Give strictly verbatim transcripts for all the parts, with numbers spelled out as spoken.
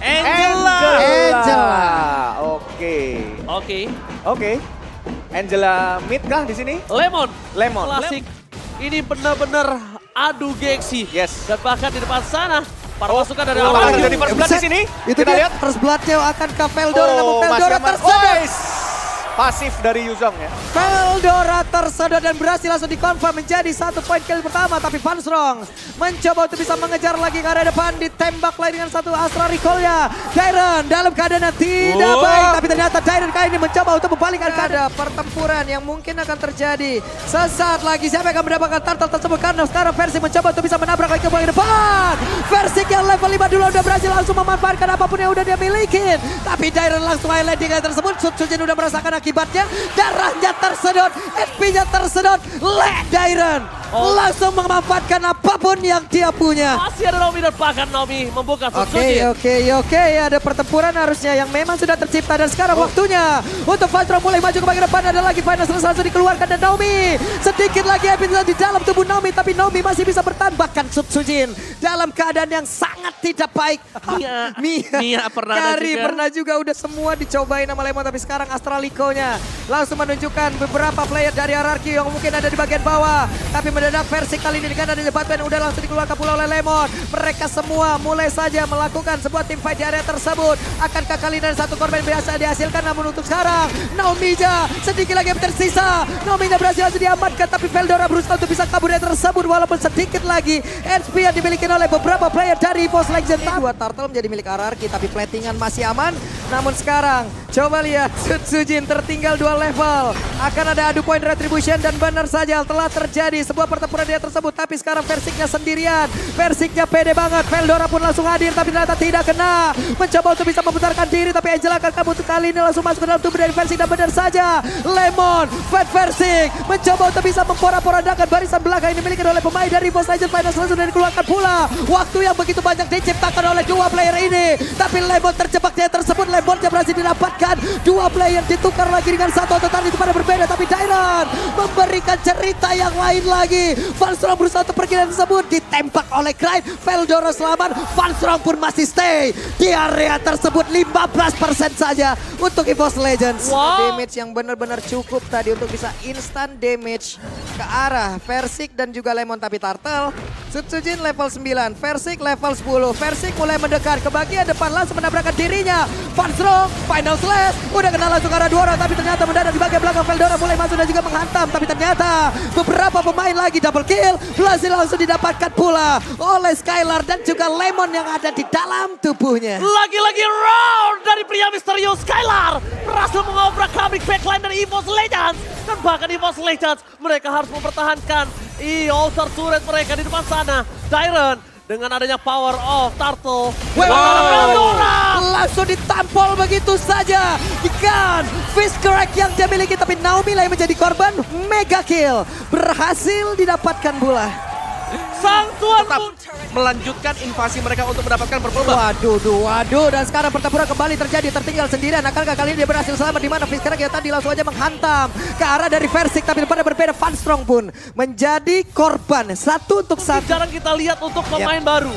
Angela. Angela. Oke. Oke. Oke. Angela mid kah di sini? Lemon. Lemon. Klasik. Ini benar-benar adu geksi. Yes. Dan bahkan di depan sana. Para pasukan oh, dari oh, awal dari first blood di sini. Itu kita lihat first blood-nya akan ke Veldora, namun Veldora tersedot. Pasif dari Yuzong ya. Veldora tersedot dan berhasil langsung dikonfirm menjadi satu poin kali pertama, tapi Vanstrong mencoba untuk bisa mengejar lagi ke arah depan, ditembak lagi dengan satu Astral Recall-nya. Dairon dalam keadaan yang tidak oh. baik, tapi ternyata Dairon kali ini mencoba untuk membalikkan keadaan. Ada pertempuran yang mungkin akan terjadi sesaat lagi. Siapa yang akan mendapatkan turtle tersebut, karena sekarang Versik mencoba untuk bisa menabrak lagi ke depan. Versik yang level lima dulu udah berhasil langsung memanfaatkan apapun yang udah dia milikin, tapi Dairon langsung highlight dengan tersebut. Sutsujin udah merasakan akibatnya, darahnya tersedot, H P-nya tersedot. Lek Dairon oh. langsung memanfaatkan apapun yang dia punya. Masih ada Naomi dan bahkan Naomi membuka Sutsujin. Oke, okay, oke, okay, oke. Okay. Ada pertempuran harusnya yang memang sudah tercipta dan sekarang oh. waktunya untuk Vanstrong mulai maju ke bagian depan. Ada lagi final langsung dikeluarkan dan Naomi sedikit lagi H P-nya di dalam tubuh Naomi, tapi Naomi masih bisa bertahan. Bahkan Sutsujin dalam keadaan yang sangat tidak baik. Mia, Mia, Mia pernah Kari juga. pernah juga udah semua dicobain sama Lemon, tapi sekarang Astral Recall langsung menunjukkan beberapa player dari R R Q yang mungkin ada di bagian bawah. Tapi mendadak Versik kali ini dengan ada di depan udah langsung dikeluarkan pula oleh Lemon. Mereka semua mulai saja melakukan sebuah tim fight di area tersebut. Akankah kali ini satu korban berhasil dihasilkan? Namun untuk sekarang Naomi-nya sedikit lagi yang tersisa. Naomi-nya berhasil diamankan, tapi Veldora berusaha untuk bisa kabur dari tersebut. Walaupun sedikit lagi H P yang dimiliki oleh beberapa player dari EVOS Legends. Dua turtle menjadi milik R R Q, tapi platingan masih aman. Namun sekarang coba lihat Sutsujin ter tinggal dua level, akan ada adu poin retribution dan benar saja telah terjadi sebuah pertempuran dia tersebut. Tapi sekarang Versiknya sendirian, Versiknya pede banget. Veldora pun langsung hadir tapi ternyata tidak kena, mencoba untuk bisa memutarkan diri tapi Angela akan kabur kali ini, langsung masuk ke dalam tubuh dari Versik dan benar saja Lemon fight Versik mencoba untuk bisa mempora-porandakan barisan belakang ini dimiliki oleh pemain dari EVOS Legends. Finals langsung dan dikeluarkan pula, waktu yang begitu banyak diciptakan oleh dua player ini, tapi Lemon terjebak dia tersebut. Lemonnya berhasil didapatkan, dua player ditukar lagi dengan satu otot tadi itu pada berbeda, tapi Dairon memberikan cerita yang lain lagi. Vanstrong berusaha untuk pergi dan tersebut ditembak oleh Clive. Veldora selamat, Vanstrong pun masih stay di area tersebut. Lima belas persen saja untuk EVOS Legends. Wow. Damage yang benar-benar cukup tadi untuk bisa instant damage ke arah Versik dan juga Lemon, tapi turtle Sutsujin level sembilan, Versik level sepuluh. Versik mulai mendekat ke bagian depan langsung menabrakkan dirinya. Vanstrong final slash udah kena langsung ke arah dua orang, tapi ternyata mendadak di bagian belakang Veldora mulai masuk dan juga menghantam, tapi ternyata beberapa pemain lagi double kill berhasil langsung didapatkan pula oleh Skylar dan juga Lemon yang ada di dalam tubuhnya. Lagi-lagi round dari pria misterius Skylar berhasil mengobrak abrik backline dari EVOS Legends, dan bahkan EVOS Legends mereka harus mempertahankan E-Altar turret mereka di depan sana. Dairon dengan adanya power of turtle, langsung ditampol begitu saja. Ikan fist crack yang dia miliki, tapi Naomi lah yang menjadi korban. Mega kill berhasil didapatkan pula. Sang tuan pun melanjutkan invasi mereka untuk mendapatkan purple buff. Waduh, duh, waduh, dan sekarang pertempuran kembali terjadi, tertinggal sendirian. Akankah kali ini dia berhasil selamat? Di mana Fiskara yang tadi langsung aja menghantam ke arah dari Versik, tapi pada berbeda Vanstrong pun menjadi korban satu untuk satu. Sekarang kita lihat untuk pemain yep. baru.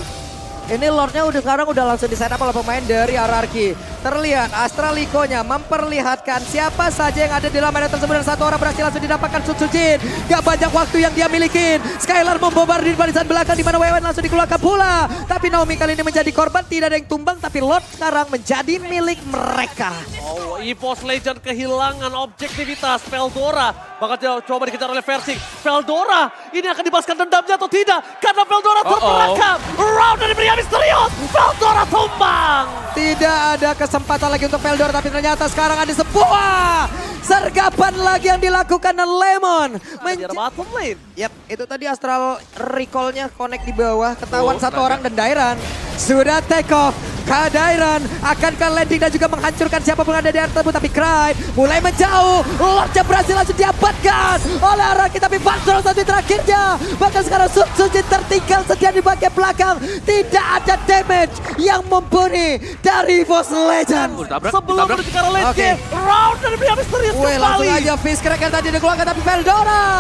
Ini Lordnya udah sekarang udah langsung di set up oleh pemain dari R R Q. Terlihat Astral Recall-nya memperlihatkan siapa saja yang ada di dalam area tersebut, dan satu orang berhasil langsung didapatkan Sutsujin. Gak banyak waktu yang dia milikin. Skylar membombardir barisan belakang di mana Wewen langsung dikeluarkan pula. Tapi Naomi kali ini menjadi korban, tidak ada yang tumbang, tapi Lord sekarang menjadi milik mereka. Oh, EVOS Legends kehilangan objektivitas. Veldora bakal coba dikejar oleh Versik. Veldora ini akan dibalaskan dendamnya atau tidak? Karena Veldora uh-oh. terperangkap. Round dari pria misterius, Veldora tumbang. Tidak ada kesempatan lagi untuk Veldora, tapi ternyata sekarang ada sebuah sergapan lagi yang dilakukan Lemon. Menjadi bottom lane. Yap, itu tadi Astral Recall-nya connect di bawah, ketahuan oh, satu orang dan Dairon sudah take off. Kak Dairon akan ke landing dan juga menghancurkan siapapun ada di atas, tapi Crive mulai menjauh. Lordnya berhasil langsung diabatkan oleh arah kita, tapi Vanstrong satu terakhirnya. Bahkan sekarang Sutsujin tertinggal sedia di bagian belakang. Tidak ada damage yang mumpuni dari EVOS Legends. Sebelum menuju ke late game, round dari pria misterius kembali. Langsung aja fist crack yang tadi dikeluarkan, tapi Veldora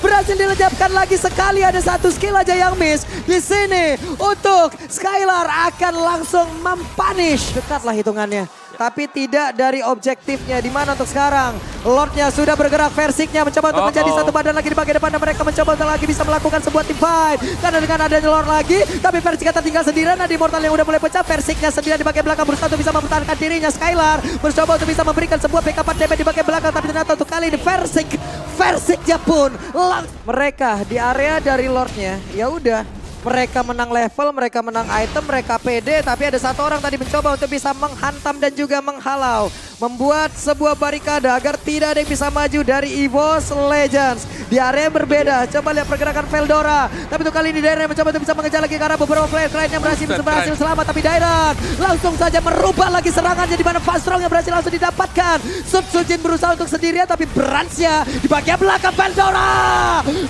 berhasil dilejapkan lagi sekali, ada satu skill aja yang miss. Di sini untuk Skylar akan langsung mempunish. Dekatlah hitungannya. Tapi tidak dari objektifnya, di mana untuk sekarang Lordnya sudah bergerak, Versiknya mencoba untuk oh, menjadi oh. satu badan lagi di bagian depan, dan mereka mencoba untuk lagi bisa melakukan sebuah team fight. Karena dengan adanya Lord lagi, tapi Versik tertinggal sendirian, dan Immortal yang udah mulai pecah, Versiknya sendirian di bagian belakang berusaha untuk bisa mempertahankan dirinya. Skylar mencoba untuk bisa memberikan sebuah backupan damage di bagian belakang, tapi ternyata untuk kali ini Versik, Versiknya pun mereka di area dari Lordnya, ya udah. Mereka menang level, mereka menang item, mereka P D. Tapi ada satu orang tadi mencoba untuk bisa menghantam dan juga menghalau. Membuat sebuah barikade agar tidak ada yang bisa maju dari EVOS Legends. Di area yang berbeda, coba lihat pergerakan Veldora. Tapi untuk kali ini Dairon mencoba untuk bisa mengejar lagi karena beberapa player lainnya berhasil, berhasil selamat. Tapi Dairon langsung saja merubah lagi serangannya, di mana Vanstrong yang berhasil langsung didapatkan. Sutsujin berusaha untuk sendirian, tapi Bransnya di bagian belakang Veldora.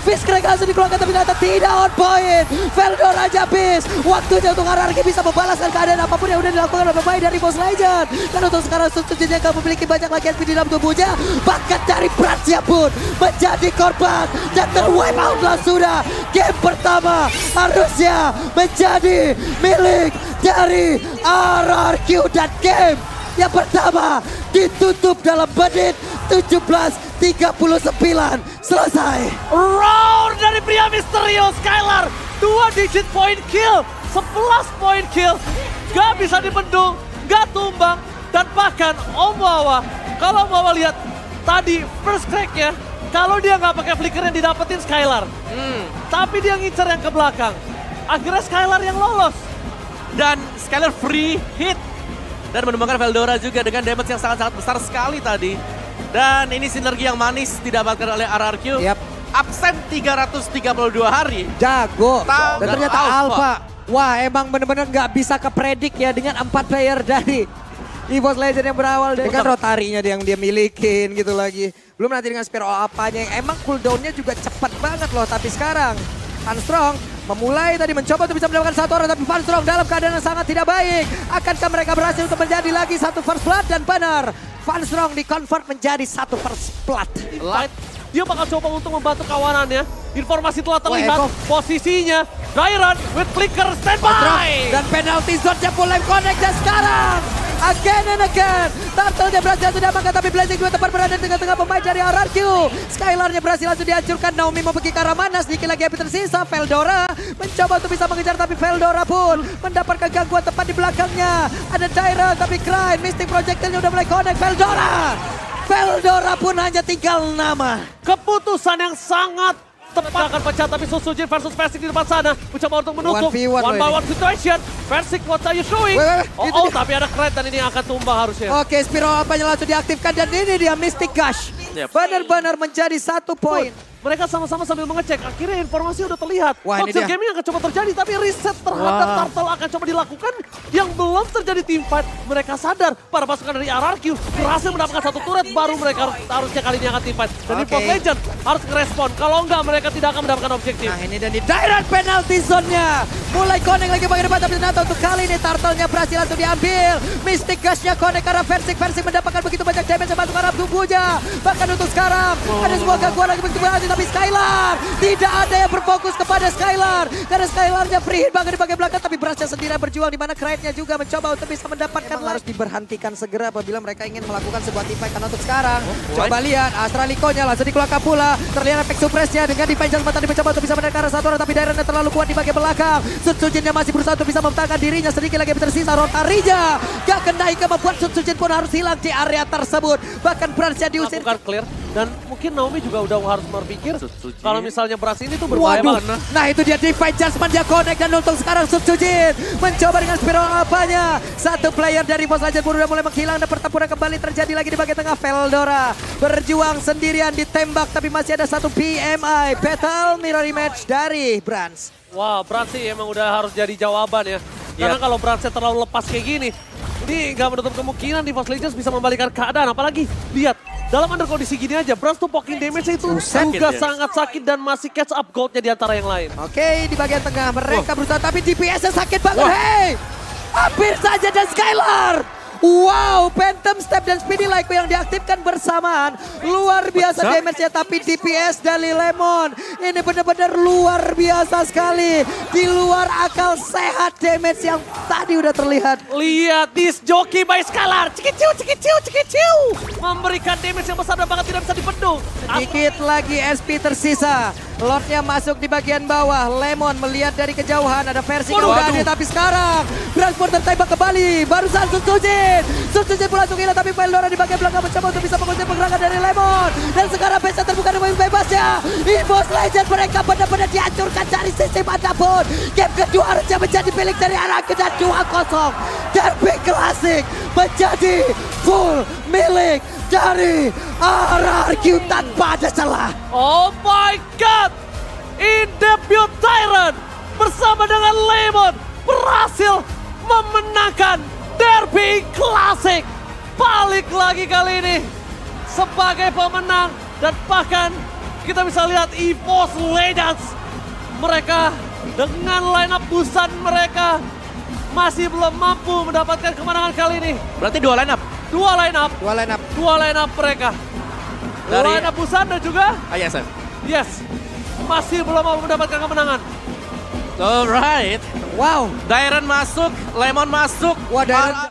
Fiskrek langsung dikeluarkan, tapi ternyata tidak on point. Veldora habis. Waktunya untuk R R Q bisa membalaskan keadaan apapun yang udah dilakukan oleh pemain dari EVOS Legends. Dan untuk sekarang Sutsujin yang gak memiliki banyak lagi S P di dalam tubuhnya, bahkan dari Bransnya pun menjadi korban dan terwipe out langsung. Sudah game pertama harusnya menjadi milik dari R R Q, dan game yang pertama ditutup dalam menit tujuh belas tiga puluh sembilan. Selesai round dari pria misterius Skylar. Dua digit point kill, sebelas point kill, gak bisa dibendung, gak tumbang, dan bahkan Om Wawa, kalau Wawa lihat tadi first crack-nya, kalau dia gak pakai flickernya didapetin Skylar. Hmm. Tapi dia ngincer yang ke belakang, akhirnya Skylar yang lolos. Dan Skylar free hit, dan menemukan Veldora juga dengan damage yang sangat-sangat besar sekali tadi. Dan ini sinergi yang manis didapatkan oleh R R Q. Yep. Absen tiga ratus tiga puluh dua hari. Jago. Tau dan ternyata Alpha. Wah, emang bener-bener gak bisa kepredik ya dengan empat player dari EVOS Legends yang berawal dari kan rotarinya yang dia milikin gitu lagi. Belum nanti dengan Spear all apanya yang emang cooldownnya juga cepat banget loh. Tapi sekarang Vanstrong memulai tadi mencoba untuk bisa mendapatkan satu orang, tapi Vanstrong dalam keadaan yang sangat tidak baik. Akankah mereka berhasil untuk menjadi lagi satu first blood? Dan benar, Vanstrong di-convert menjadi satu first blood. Light. Dia bakal coba untuk membantu kawanannya. Informasi telah terlihat, oh, posisinya Dairon with clicker standby. Dan penalty zone-nya mulai connect dan sekarang again and again. Turtle-nya berhasil sudah makan, tapi Blazing juga tepat berada di tengah-tengah pemain dari R R Q. Skylar-nya berhasil langsung dihancurkan. Naomi mau pergi ke arah mana, sedikit lagi habis tersisa. Veldora mencoba untuk bisa mengejar, tapi Veldora pun mendapatkan gangguan tepat di belakangnya. Ada Dairon, tapi Clive, Mystic Projectile-nya udah mulai connect. Veldora! Veldora pun hanya tinggal nama. Keputusan yang sangat tepat. Akan pecah, tapi Sutsujin versus Versik di depan sana. Mencoba untuk menutup. One by one situation. Versik, what are you showing? Wait, wait, wait. Oh, oh tapi ada keren, dan ini akan tumbang harusnya. Oke, okay, Spiro apanya langsung diaktifkan, dan ini dia Mystic Gush. Yep. Benar-benar menjadi satu poin. Mereka sama-sama sambil mengecek, akhirnya informasi udah terlihat. Konsep gaming akan coba terjadi, tapi riset terhadap wow. Turtle akan coba dilakukan. Yang belum terjadi teamfight, mereka sadar para pasukan dari R R Q berhasil mendapatkan satu turret, baru mereka harusnya kali ini akan teamfight. Dan okay. EVOS Legends harus ngerespon, kalau enggak mereka tidak akan mendapatkan objektif. Nah ini dan di direct penalty zone-nya, mulai connect lagi bagian depan, tapi ternyata untuk kali ini Turtle-nya berhasil langsung diambil. Mystic Gush-nya connect karena Versik, Versik mendapatkan begitu banyak damage yang masuk ke arah tubuhnya. Bahkan untuk sekarang, oh. ada sebuah gangguan lagi begitu berhasil. Tapi Skylar, tidak ada yang berfokus kepada Skylar. Karena Skylar-nya free hit banget di bagian belakang, tapi berhasil sendirian berjuang, di mana Knight-nya juga mencoba untuk bisa mendapatkan. Harus diberhentikan segera apabila mereka ingin melakukan sebuah teamfight. Karena untuk sekarang, oh, coba lihat Astral Recall-nya langsung dikeluarkan pula. Terlihat efek supresnya dengan Divine Judgment tadi mencoba untuk bisa menekan satu orang, tapi Dairon terlalu kuat di bagian belakang. Sutsujin-nya masih berusaha untuk bisa mempertahankan dirinya, sedikit lagi tersisa rotarinya. Gak kena hingga membuat Sutsujin pun harus hilang di area tersebut. Bahkan Brans-nya diusir. Bukan clear, dan mungkin Naomi juga udah harus berpikir kalau misalnya beras ini tuh berbahaya banget. Nah itu dia Divine Judgment, dia connect, dan untuk sekarang Sutsujin mencoba dengan spiral apanya. Satu player dari EVOS Legends udah mulai menghilang, dan pertempuran kembali terjadi lagi di bagian tengah. Veldora berjuang sendirian, ditembak, tapi masih ada satu B M I, Battle Mirror Image dari Brans. Wah, Brans sih emang udah harus jadi jawaban ya. Karena yep. kalau Bransnya terlalu lepas kayak gini, ini gak menutup kemungkinan di EVOS Legends bisa membalikan keadaan. Apalagi lihat, dalam under kondisi gini aja, Brans tuh poking damage itu sakit, juga ya. sangat sakit, dan masih catch up gold-nya di antara yang lain. Oke, okay, di bagian tengah mereka oh. berusaha, tapi D P S-nya sakit banget. Wah. Hei, hampir saja, dan Skylar Wow, Phantom Step dan Speedy Like yang diaktifkan bersamaan. Luar biasa damage-nya, tapi D P S dari Lemon ini benar-benar luar biasa sekali. Di luar akal sehat damage yang tadi udah terlihat. Lihat disc jockey by Skylar. Cikiciu, cikiciu, cikiciu. Memberikan damage yang besar banget, tidak bisa dibendung. Sedikit lagi S P tersisa. Lordnya masuk di bagian bawah. Lemon melihat dari kejauhan ada versi kemudahannya, tapi sekarang Brans tertembak kembali. Barusan Sutsujin, Sutsujin pun langsung gila, tapi Veldora di bagian belakang mencoba untuk bisa mengunci pergerakan dari Lemon. Dan sekarang bisa terbuka dengan bebasnya. EVOS Legends mereka benar-benar dihancurkan dari sisi manapun. Game kedua harusnya menjadi milik dari R R Q dan dua kosong. Derby klasik menjadi full milik dari R R Q tanpa ada celah. Oh my god, in debut Dairon bersama dengan Lemon berhasil memenangkan derby klasik. Balik lagi kali ini sebagai pemenang, dan bahkan kita bisa lihat EVOS Legends mereka dengan line up busan mereka masih belum mampu mendapatkan kemenangan kali ini. Berarti dua line up. Dua line up. Dua line up. Dua line up mereka. Dari line up Busan dan juga I S M. Yes. Masih belum mau mendapatkan kemenangan. Alright. Wow. Dairon masuk, Lemon masuk. Wah, Dairon.